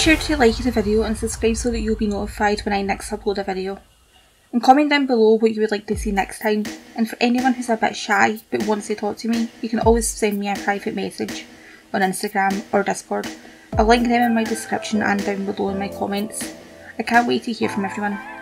sure to like the video and subscribe so that you'll be notified when I next upload a video. And comment down below what you would like to see next time, and for anyone who's a bit shy but wants to talk to me, you can always send me a private message on Instagram or Discord. I'll link them in my description and down below in my comments. I can't wait to hear from everyone.